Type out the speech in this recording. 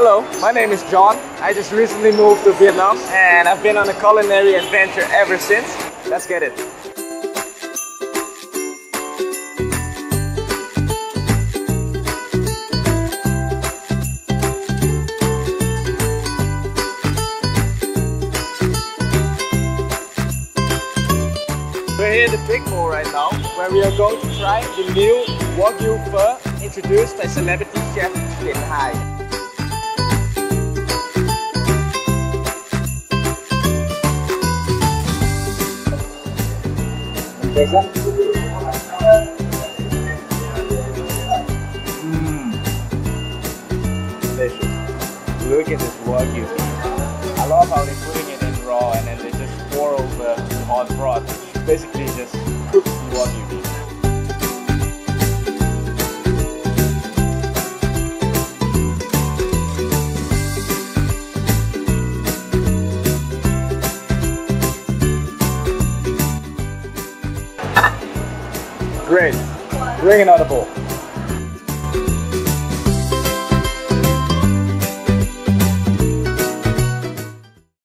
Hello, my name is John. I just recently moved to Vietnam and I've been on a culinary adventure ever since. Let's get it. We're here at the Big Bowl right now, where we are going to try the new Wagyu pho introduced by celebrity chef Lin Hai. Delicious. Look at this Wagyu. I love how they're putting it in raw and then they just pour over the hot broth, which basically just cooks the Wagyu meat. Great. Bring another bowl.